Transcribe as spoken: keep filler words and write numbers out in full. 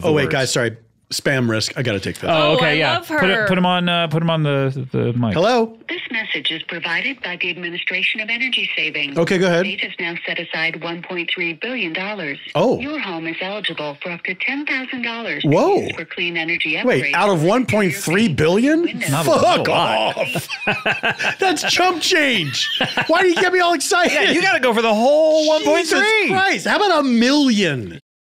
of the Oh, wait, words. Guys, sorry. Spam risk. I got to take that. Oh, okay, I yeah. Love her. Put it, put them on. Uh, put them on the the mic. Hello. This message is provided by the Administration of Energy Savings. Okay, go ahead. The state has now set aside one point three billion dollars. Oh. Your home is eligible for up to ten thousand dollars. Whoa. For clean energy upgrades. Wait, out of one point three billion? Fuck off. That's chump change. Why do you get me all excited? Yeah, you got to go for the whole one point three. Jesus Christ! How about a million?